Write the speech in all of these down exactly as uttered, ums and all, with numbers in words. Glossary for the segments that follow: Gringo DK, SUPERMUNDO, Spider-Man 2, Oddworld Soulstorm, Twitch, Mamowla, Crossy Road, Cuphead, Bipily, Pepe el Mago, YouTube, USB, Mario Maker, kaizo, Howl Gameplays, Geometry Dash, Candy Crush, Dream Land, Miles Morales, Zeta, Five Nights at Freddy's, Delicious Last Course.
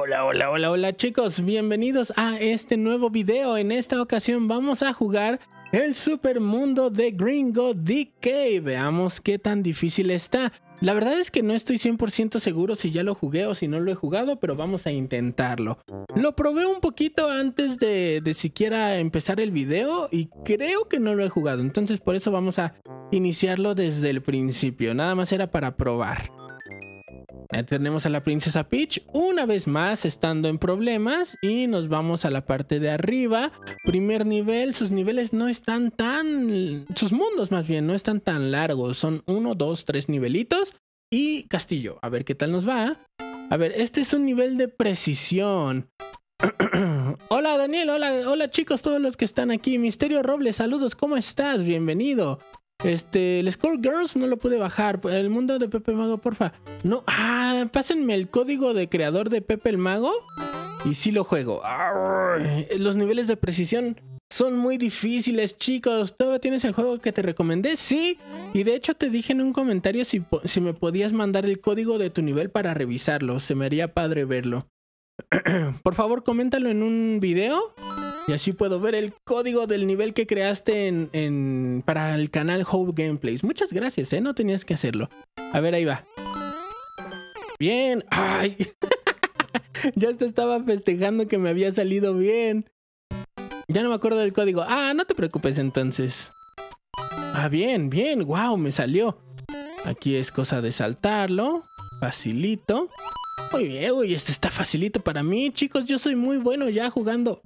Hola, hola, hola, hola chicos, bienvenidos a este nuevo video. En esta ocasión vamos a jugar el super mundo de Gringo D K. Veamos qué tan difícil está. La verdad es que no estoy cien por ciento seguro si ya lo jugué o si no lo he jugado, pero vamos a intentarlo. Lo probé un poquito antes de, de siquiera empezar el video y creo que no lo he jugado. Entonces por eso vamos a iniciarlo desde el principio. Nada más era para probar. Ahí tenemos a la princesa Peach una vez más estando en problemas y nos vamos a la parte de arriba. Primer nivel, sus niveles no están tan... sus mundos más bien no están tan largos. Son uno, dos, tres nivelitos y castillo. A ver qué tal nos va. A ver, este es un nivel de precisión. Hola Daniel, hola, hola chicos todos los que están aquí. Misterio Robles, saludos, ¿cómo estás? Bienvenido. Este, el Skullgirls no lo pude bajar. El mundo de Pepe el Mago, porfa. No, ah, pásenme el código de creador de Pepe el Mago y sí lo juego. Arr, los niveles de precisión son muy difíciles, chicos. ¿Todavía tienes el juego que te recomendé? Sí, y de hecho te dije en un comentario si, si me podías mandar el código de tu nivel para revisarlo. Se me haría padre verlo. Por favor, coméntalo en un video y así puedo ver el código del nivel que creaste en, en, para el canal Howl Gameplays. Muchas gracias, ¿eh? No tenías que hacerlo. A ver, ahí va. Bien. ¡Ay! Ya te estaba festejando que me había salido bien. Ya no me acuerdo del código. Ah, no te preocupes entonces. Ah, bien, bien. ¡Wow! Me salió. Aquí es cosa de saltarlo. Facilito. Muy bien, uy, este está facilito para mí. Chicos, yo soy muy bueno ya jugando...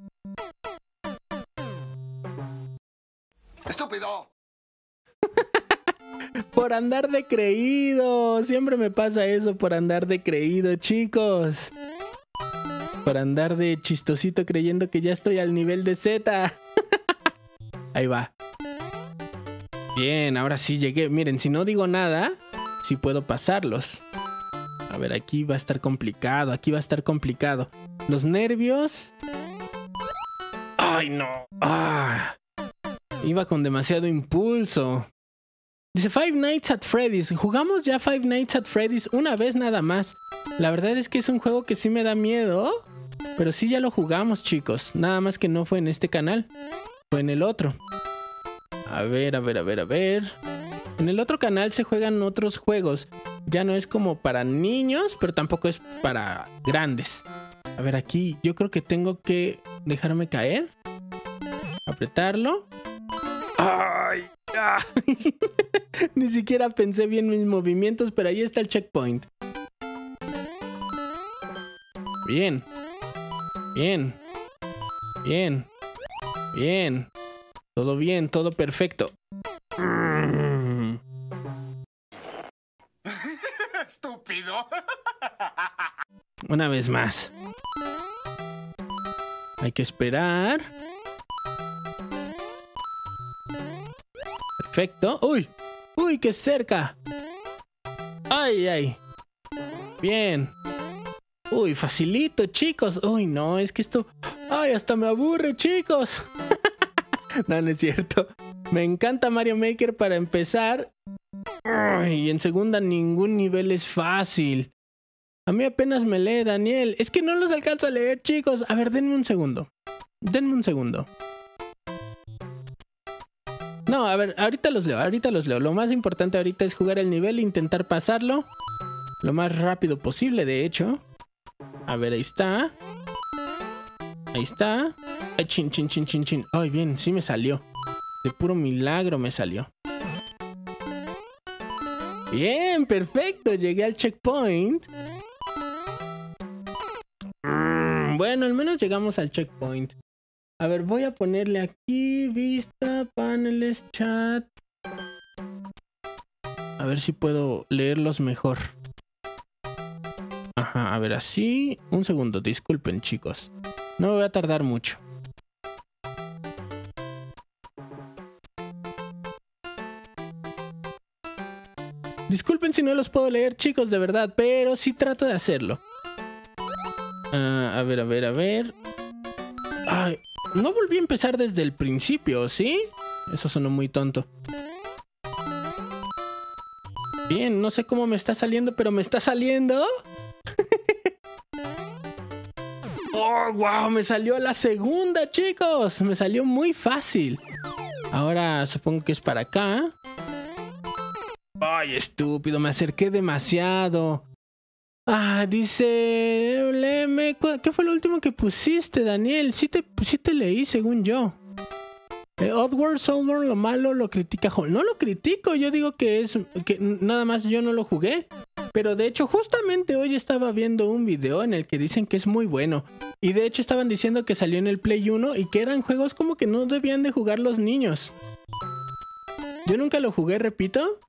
¡Estúpido! Por andar de creído. Siempre me pasa eso, por andar de creído, chicos. Por andar de chistosito creyendo que ya estoy al nivel de Zeta. Ahí va. Bien, ahora sí llegué. Miren, si no digo nada, sí puedo pasarlos. A ver, aquí va a estar complicado. Aquí va a estar complicado. Los nervios. ¡Ay, no! ¡Ah! Iba con demasiado impulso. Dice Five Nights at Freddy's. Jugamos ya Five Nights at Freddy's una vez nada más. La verdad es que es un juego que sí me da miedo. Pero sí ya lo jugamos, chicos. Nada más que no fue en este canal. Fue en el otro. A ver, a ver, a ver, a ver. En el otro canal se juegan otros juegos. Ya no es como para niños, pero tampoco es para grandes. A ver, aquí yo creo que tengo que dejarme caer. Apretarlo. Ay, ah. Ni siquiera pensé bien mis movimientos, pero ahí está el checkpoint. Bien. Bien. Bien. Bien. Todo bien, todo perfecto. Mm. Estúpido. Una vez más. Hay que esperar. Perfecto. ¡Uy! ¡Uy, qué cerca! ¡Ay, ay! Bien. ¡Uy, facilito, chicos! ¡Uy, no! Es que esto... ¡Ay, hasta me aburre, chicos! No, no es cierto. Me encanta Mario Maker para empezar. Y en segunda, ningún nivel es fácil. A mí apenas me lee, Daniel. Es que no los alcanzo a leer, chicos. A ver, denme un segundo. Denme un segundo. No, a ver, ahorita los leo, ahorita los leo. Lo más importante ahorita es jugar el nivel e intentar pasarlo lo más rápido posible, de hecho. A ver, ahí está. Ahí está. Ay, chin, chin, chin, chin, chin. Ay, bien, sí me salió. De puro milagro me salió. Bien, perfecto. Llegué al checkpoint. Mm, bueno, al menos llegamos al checkpoint. A ver, voy a ponerle aquí, vista, paneles, chat. A ver si puedo leerlos mejor. Ajá, a ver, así. Un segundo, disculpen, chicos. No me voy a tardar mucho. Disculpen si no los puedo leer, chicos, de verdad, pero sí trato de hacerlo. Uh, a ver, a ver, a ver. Ay... No volví a empezar desde el principio, ¿sí? Eso sonó muy tonto. Bien, no sé cómo me está saliendo, pero me está saliendo. ¡Oh, wow! Me salió la segunda, chicos. Me salió muy fácil. Ahora supongo que es para acá. ¡Ay, estúpido! Me acerqué demasiado. Ah, dice... ¿Qué fue lo último que pusiste, Daniel? Sí te, sí te leí, según yo. Eh, Oddworld Soulstorm, lo malo, lo critica Howl. No lo critico, yo digo que es... que nada más yo no lo jugué. Pero de hecho, justamente hoy estaba viendo un video en el que dicen que es muy bueno. Y de hecho estaban diciendo que salió en el Play uno y que eran juegos como que no debían de jugar los niños. Yo nunca lo jugué, repito.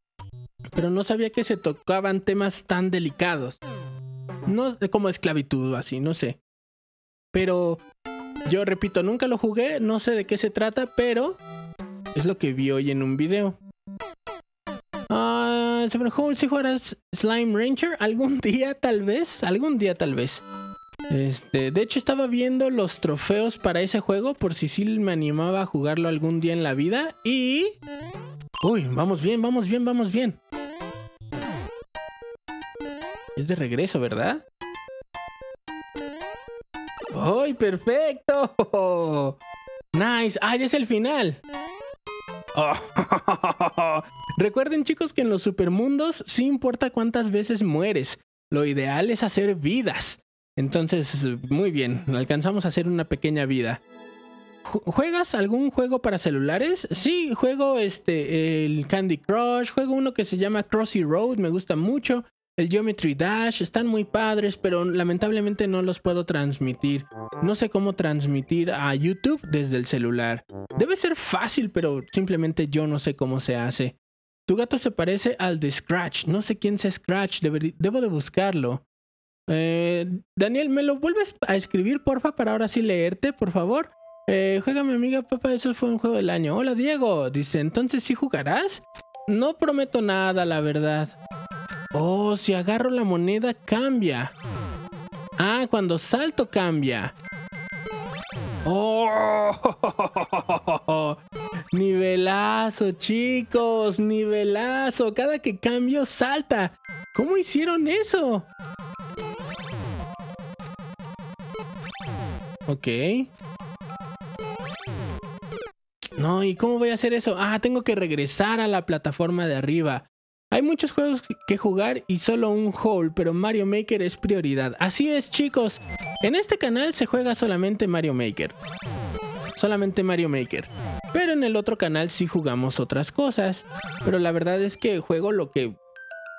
Pero no sabía que se tocaban temas tan delicados. No, como esclavitud o así, no sé. Pero yo repito, nunca lo jugué, no sé de qué se trata, pero es lo que vi hoy en un video. Ah, sobre Howl, si jugarás Slime Rancher, algún día tal vez, algún día tal vez. Este, de hecho estaba viendo los trofeos para ese juego por si sí me animaba a jugarlo algún día en la vida y... Uy, vamos bien, vamos bien, vamos bien. Es de regreso, ¿verdad? ¡Ay, perfecto! ¡Nice! ¡Ay, ah, es el final! Oh. Recuerden, chicos, que en los supermundos sí importa cuántas veces mueres. Lo ideal es hacer vidas. Entonces, muy bien, alcanzamos a hacer una pequeña vida. ¿Juegas algún juego para celulares? Sí, juego este, el Candy Crush, juego uno que se llama Crossy Road, me gusta mucho. El Geometry Dash, están muy padres, pero lamentablemente no los puedo transmitir. No sé cómo transmitir a YouTube desde el celular. Debe ser fácil, pero simplemente yo no sé cómo se hace. Tu gato se parece al de Scratch. No sé quién sea Scratch, Debe, debo de buscarlo. Eh, Daniel, ¿me lo vuelves a escribir, porfa, para ahora sí leerte, por favor? Eh, juega mi amiga, papá, eso fue un juego del año. Hola, Diego. Dice, ¿entonces sí jugarás? No prometo nada, la verdad. Oh, si agarro la moneda cambia. Ah, cuando salto cambia. Oh, nivelazo, chicos, nivelazo. Cada que cambio salta. ¿Cómo hicieron eso? Ok. No, ¿y cómo voy a hacer eso? Ah, tengo que regresar a la plataforma de arriba. Hay muchos juegos que jugar y solo un Howl, pero Mario Maker es prioridad. Así es, chicos. En este canal se juega solamente Mario Maker. Solamente Mario Maker. Pero en el otro canal sí jugamos otras cosas. Pero la verdad es que juego lo que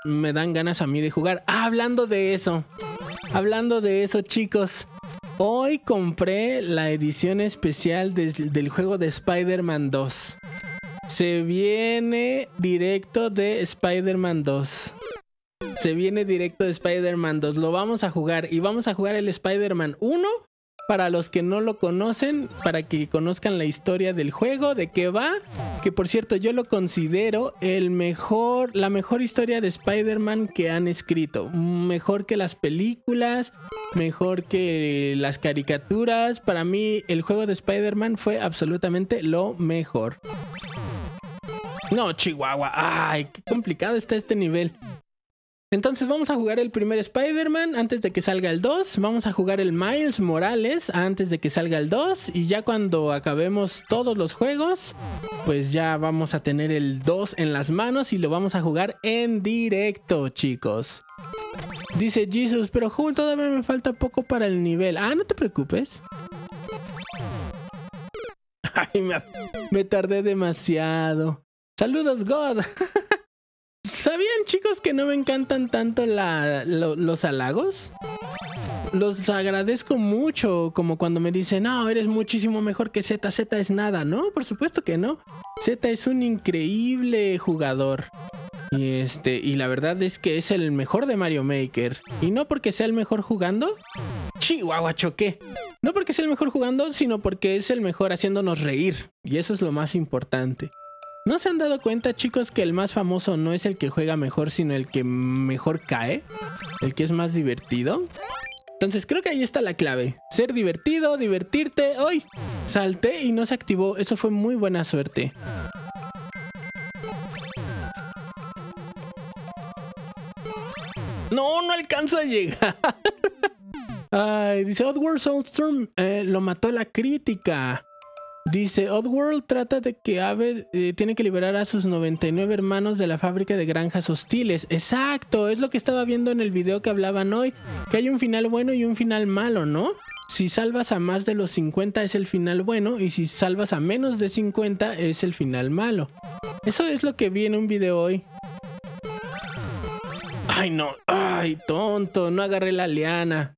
me dan ganas a mí de jugar. Ah, hablando de eso. Hablando de eso, chicos. Hoy compré la edición especial de, del juego de Spider-Man dos. Se viene directo de Spider-Man dos. Se viene directo de Spider-Man dos. Lo vamos a jugar. Y vamos a jugar el Spider-Man uno. Para los que no lo conocen. Para que conozcan la historia del juego. De qué va. Que por cierto yo lo considero el mejor, la mejor historia de Spider-Man que han escrito. Mejor que las películas. Mejor que las caricaturas. Para mí el juego de Spider-Man fue absolutamente lo mejor. No, Chihuahua. Ay, qué complicado está este nivel. Entonces vamos a jugar el primer Spider-Man antes de que salga el dos. Vamos a jugar el Miles Morales antes de que salga el dos. Y ya cuando acabemos todos los juegos, pues ya vamos a tener el dos en las manos y lo vamos a jugar en directo, chicos. Dice Jesus, pero Howl, todavía me falta poco para el nivel. Ah, no te preocupes. Ay, me, me tardé demasiado. ¡Saludos, God! ¿Sabían, chicos, que no me encantan tanto la, lo, los halagos? Los agradezco mucho, como cuando me dicen, no, eres muchísimo mejor que Zeta, Zeta es nada. No, por supuesto que no. Zeta es un increíble jugador. Y, este, y la verdad es que es el mejor de Mario Maker. Y no porque sea el mejor jugando... ¡Chihuahua, choqué! No porque sea el mejor jugando, sino porque es el mejor haciéndonos reír. Y eso es lo más importante. ¿No se han dado cuenta, chicos, que el más famoso no es el que juega mejor, sino el que mejor cae? El que es más divertido. Entonces creo que ahí está la clave. Ser divertido, divertirte. ¡Ay! Salté y no se activó. Eso fue muy buena suerte. No, no alcanzo a llegar. Ay, dice Oddworld Soulstorm eh, lo mató la crítica. Dice Oddworld trata de que Ave eh, tiene que liberar a sus noventa y nueve hermanos de la fábrica de granjas hostiles. Exacto, es lo que estaba viendo en el video que hablaban hoy, que hay un final bueno y un final malo, ¿no? Si salvas a más de los cincuenta es el final bueno, y si salvas a menos de cincuenta es el final malo. Eso es lo que vi en un video hoy. Ay, no. Ay, tonto. No agarré la liana.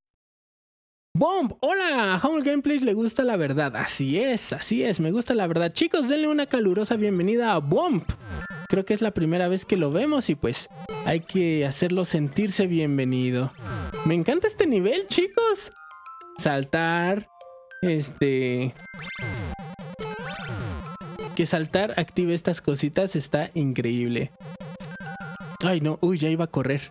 ¡Bomb! ¡Hola! A Howl Gameplays le gusta la verdad. Así es, así es. Me gusta la verdad. Chicos, denle una calurosa bienvenida a Bomb. Creo que es la primera vez que lo vemos y pues hay que hacerlo sentirse bienvenido. Me encanta este nivel, chicos. Saltar. Este... que saltar active estas cositas está increíble. Ay, no. Uy, ya iba a correr.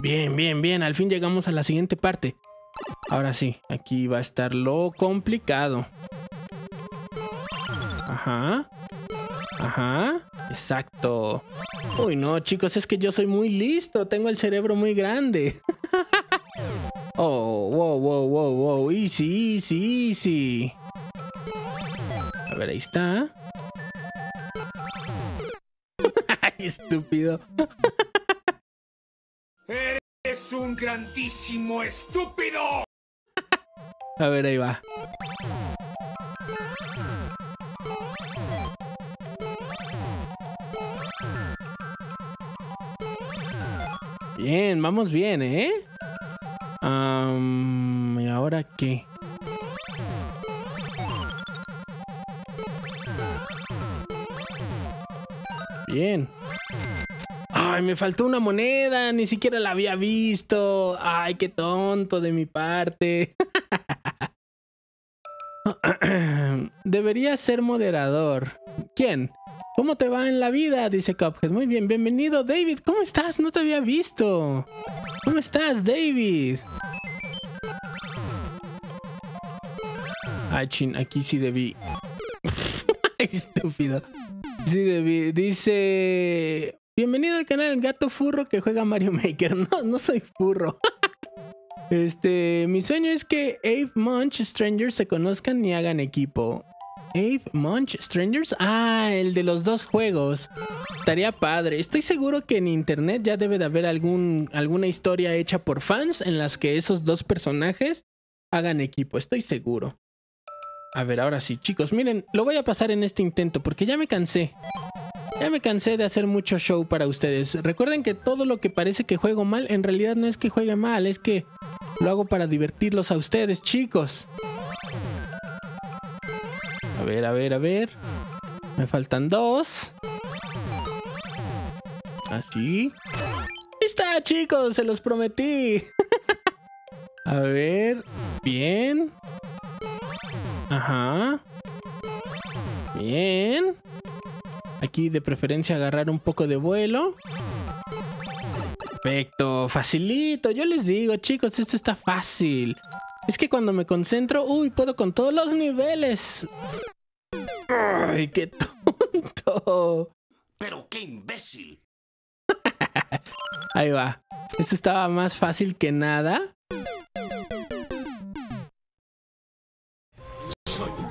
Bien, bien, bien. Al fin llegamos a la siguiente parte. Ahora sí. Aquí va a estar lo complicado. Ajá. Ajá. Exacto. Uy, no, chicos. Es que yo soy muy listo. Tengo el cerebro muy grande. Oh, wow, wow, wow, wow. Easy, easy, easy. A ver, ahí está. ¡Ay, estúpido! ¡Eres un grandísimo estúpido! A ver, ahí va. Bien, vamos bien, ¿eh? Um, ¿Y ahora qué? Bien. Ay, me faltó una moneda. Ni siquiera la había visto. Ay, qué tonto de mi parte. Debería ser moderador. ¿Quién? ¿Cómo te va en la vida? Dice Cuphead. Muy bien. Bienvenido, David. ¿Cómo estás? No te había visto. ¿Cómo estás, David? Ay, chin. Aquí sí debí. Ay, estúpido. Sí, David. Dice... bienvenido al canal del gato furro que juega Mario Maker. No, no soy furro. Este... mi sueño es que Ape Munch Strangers se conozcan y hagan equipo. Ape Munch Strangers. Ah, el de los dos juegos. Estaría padre. Estoy seguro que en internet ya debe de haber algún, alguna historia hecha por fans en las que esos dos personajes hagan equipo. Estoy seguro. A ver, ahora sí, chicos, miren, lo voy a pasar en este intento porque ya me cansé. Ya me cansé de hacer mucho show para ustedes. Recuerden que todo lo que parece que juego mal, en realidad no es que juegue mal, es que lo hago para divertirlos a ustedes, chicos. A ver, a ver, a ver. Me faltan dos. Así. ¡Ahí está, chicos! ¡Se los prometí! A ver, bien... ajá. Bien. Aquí de preferencia agarrar un poco de vuelo. Perfecto. Facilito. Yo les digo, chicos, esto está fácil. Es que cuando me concentro... uy, puedo con todos los niveles. Ay, qué tonto. Pero qué imbécil. Ahí va. Esto estaba más fácil que nada.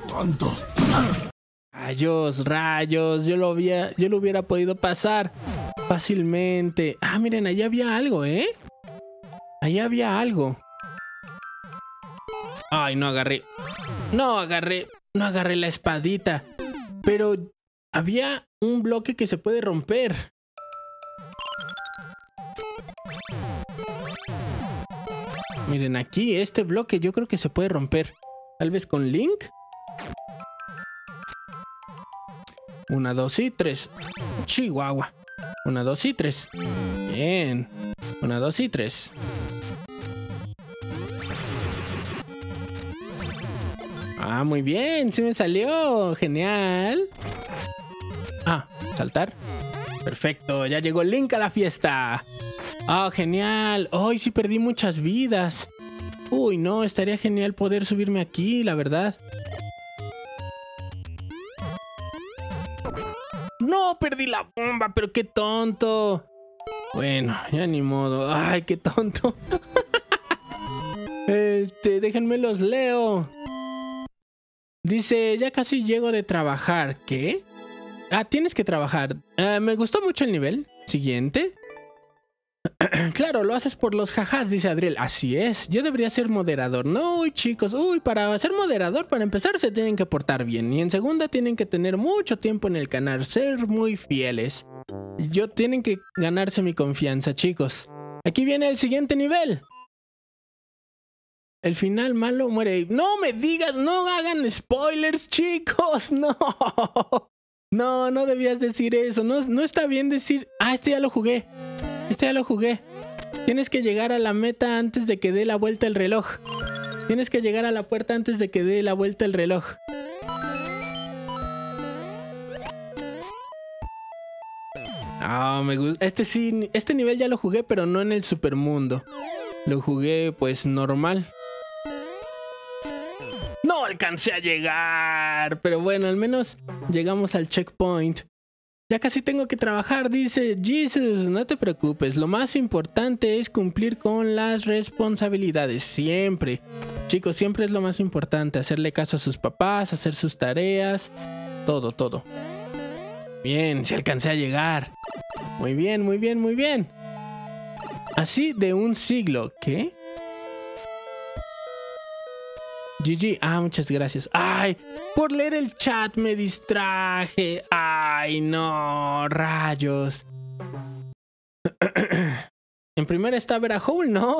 Tonto. Rayos, rayos. Yo lo había, yo lo hubiera podido pasar fácilmente. Ah, miren, allá había algo, ¿eh? Allá había algo. Ay, no agarré. No agarré. No agarré la espadita. Pero había un bloque que se puede romper. Miren, aquí, este bloque yo creo que se puede romper. Tal vez con Link. Una, dos y tres. Chihuahua. Una, dos y tres. Bien. Una, dos y tres. Ah, muy bien. Sí me salió. Genial. Ah, saltar. Perfecto. Ya llegó Link a la fiesta. Ah, genial. Hoy sí perdí muchas vidas. Uy, no. Estaría genial poder subirme aquí, la verdad. ¡No! ¡Perdí la bomba! ¡Pero qué tonto! Bueno, ya ni modo. Ay, qué tonto. Este, déjenme los leo. Dice, ya casi llego de trabajar. ¿Qué? Ah, tienes que trabajar. Uh, me gustó mucho el nivel. Siguiente. Claro, lo haces por los jajás, dice Adriel. Así es, yo debería ser moderador. No, chicos, uy, para ser moderador, para empezar, se tienen que portar bien. Y en segunda, tienen que tener mucho tiempo en el canal, ser muy fieles. Yo tienen que ganarse mi confianza, chicos. Aquí viene el siguiente nivel. El final malo muere. No me digas, no hagan spoilers, chicos, no. No, no debías decir eso, no, no está bien decir... Ah, este ya lo jugué. Este ya lo jugué. Tienes que llegar a la meta antes de que dé la vuelta el reloj. Tienes que llegar a la puerta antes de que dé la vuelta el reloj. Ah, oh, me gusta. Este sí, este nivel ya lo jugué, pero no en el supermundo. Lo jugué, pues, normal. No alcancé a llegar. Pero bueno, al menos llegamos al checkpoint. Ya casi tengo que trabajar, dice Jesus. No te preocupes, lo más importante es cumplir con las responsabilidades. Siempre, chicos, siempre es lo más importante. Hacerle caso a sus papás, hacer sus tareas. Todo, todo. Bien, si alcancé a llegar. Muy bien, muy bien, muy bien. Así de un siglo. ¿Qué? G G, ah, muchas gracias. Ay, por leer el chat me distraje. Ay, no, rayos. En primera está Vera Howl, no.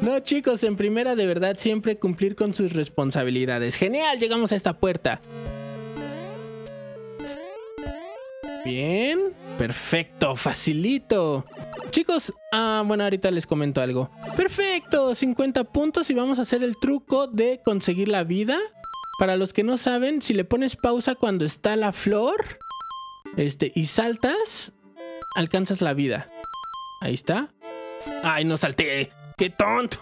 No, chicos, en primera de verdad siempre cumplir con sus responsabilidades. Genial, llegamos a esta puerta. Bien, perfecto, facilito. Chicos, ah, bueno, ahorita les comento algo. Perfecto, cincuenta puntos y vamos a hacer el truco de conseguir la vida. Para los que no saben, si le pones pausa cuando está la flor, este, y saltas, alcanzas la vida. Ahí está. ¡Ay, no salté! ¡Qué tonto!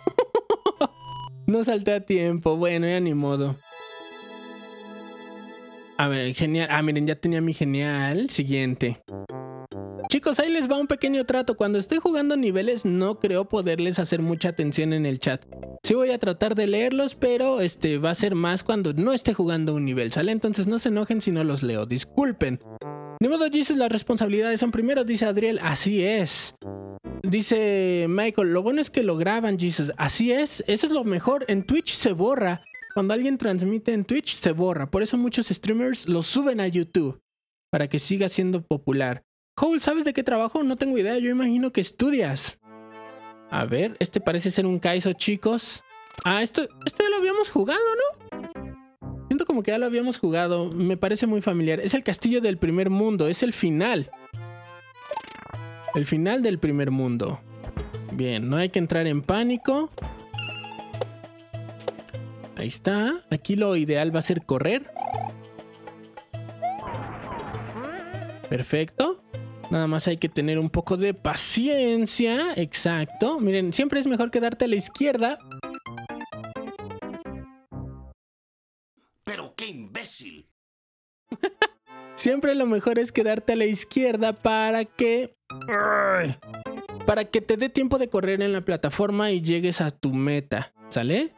No salté a tiempo, bueno, ya ni modo. A ver, genial. Ah, miren, ya tenía mi genial. Siguiente. Chicos, ahí les va un pequeño trato. Cuando estoy jugando niveles, no creo poderles hacer mucha atención en el chat. Sí voy a tratar de leerlos, pero este va a ser más cuando no esté jugando un nivel, ¿sale? Entonces no se enojen si no los leo. Disculpen. Ni modo, Jesus, las responsabilidades son primero, dice Adriel. Así es. Dice Michael, lo bueno es que lo graban, Jesus. Así es. Eso es lo mejor. En Twitch se borra. Cuando alguien transmite en Twitch, se borra. Por eso muchos streamers lo suben a YouTube. Para que siga siendo popular. Howl, ¿sabes de qué trabajo? No tengo idea. Yo imagino que estudias. A ver, este parece ser un kaizo, chicos. Ah, esto, esto ya lo habíamos jugado, ¿no? Siento como que ya lo habíamos jugado. Me parece muy familiar. Es el castillo del primer mundo. Es el final. El final del primer mundo. Bien, no hay que entrar en pánico. Ahí está. Aquí lo ideal va a ser correr. Perfecto. Nada más hay que tener un poco de paciencia. Exacto. Miren, siempre es mejor quedarte a la izquierda. Pero qué imbécil. Siempre lo mejor es quedarte a la izquierda para que... Para que te dé tiempo de correr en la plataforma y llegues a tu meta. ¿Sale?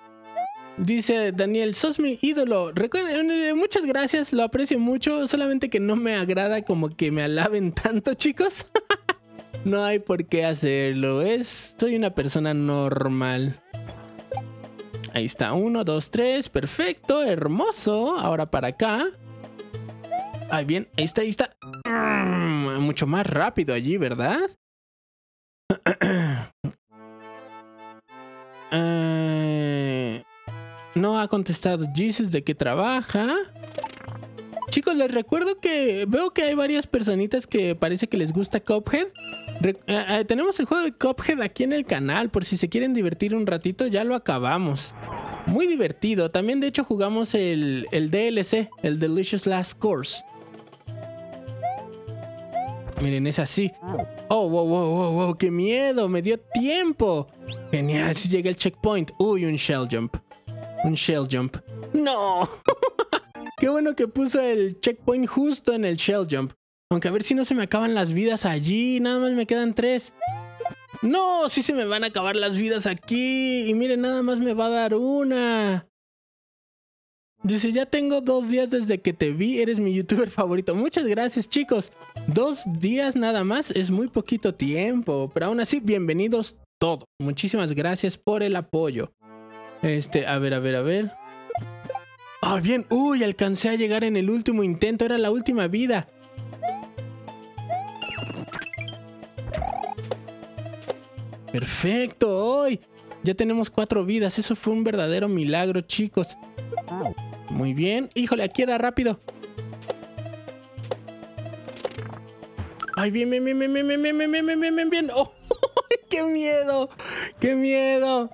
Dice Daniel, sos mi ídolo. Recuerden, eh, muchas gracias, lo aprecio mucho. Solamente que no me agrada como que me alaben tanto, chicos. No hay por qué hacerlo. Es, soy una persona normal. Ahí está, uno, dos, tres. Perfecto, hermoso. Ahora para acá. Ahí bien, ahí está, ahí está. Mm, mucho más rápido allí, ¿verdad? Eh... No ha contestado Jesus de qué trabaja. Chicos, les recuerdo que veo que hay varias personitas que parece que les gusta Cuphead. Re eh, tenemos el juego de Cuphead aquí en el canal, por si se quieren divertir un ratito, ya lo acabamos. Muy divertido. También, de hecho, jugamos el, el D L C, el Delicious Last Course. Miren, es así. Oh, wow, wow, wow, wow, qué miedo, me dio tiempo. Genial, si llega el checkpoint. Uy, un shell jump. Un shell jump. ¡No! Qué bueno que puso el checkpoint justo en el shell jump. Aunque a ver si no se me acaban las vidas allí. Nada más me quedan tres. ¡No! ¡Sí se me van a acabar las vidas aquí! Y miren, nada más me va a dar una. Dice, ya tengo dos días desde que te vi. Eres mi youtuber favorito. Muchas gracias, chicos. Dos días nada más. Es muy poquito tiempo. Pero aún así, bienvenidos todos. Muchísimas gracias por el apoyo. Este, a ver, a ver, a ver. ¡Ah, bien! ¡Uy! Alcancé a llegar en el último intento. Era la última vida. ¡Perfecto! ¡Hoy! Ya tenemos cuatro vidas. Eso fue un verdadero milagro, chicos. Muy bien. ¡Híjole! Aquí era rápido. ¡Ay, bien, bien, bien, bien, bien, bien, bien, bien, bien, bien, bien, bien! ¡Oh! ¡Qué miedo! ¡Qué miedo!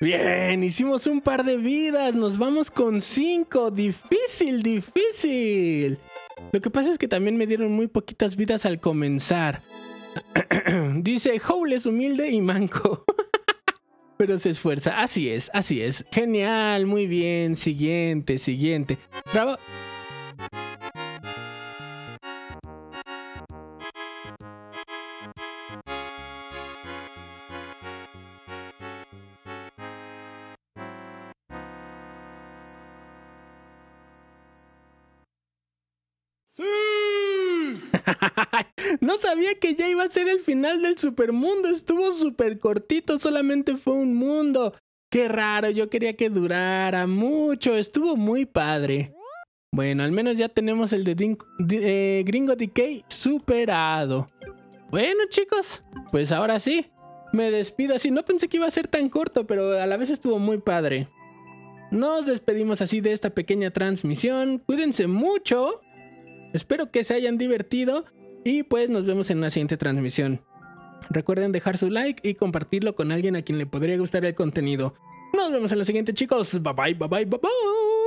¡Bien! Hicimos un par de vidas. Nos vamos con cinco. ¡Difícil, difícil! Lo que pasa es que también me dieron muy poquitas vidas al comenzar. Dice, Howl es humilde y manco. Pero se esfuerza. Así es, así es. Genial, muy bien. Siguiente, siguiente. Bravo. No sabía que ya iba a ser el final del supermundo. Estuvo súper cortito. Solamente fue un mundo. Qué raro. Yo quería que durara mucho. Estuvo muy padre. Bueno, al menos ya tenemos el de, Din de eh, Gringo D K superado. Bueno, chicos. Pues ahora sí. Me despido así. No pensé que iba a ser tan corto, pero a la vez estuvo muy padre. Nos despedimos así de esta pequeña transmisión. Cuídense mucho. Espero que se hayan divertido. Y pues nos vemos en una siguiente transmisión. Recuerden dejar su like y compartirlo con alguien a quien le podría gustar el contenido. Nos vemos en la siguiente, chicos. Bye bye, bye bye, bye bye.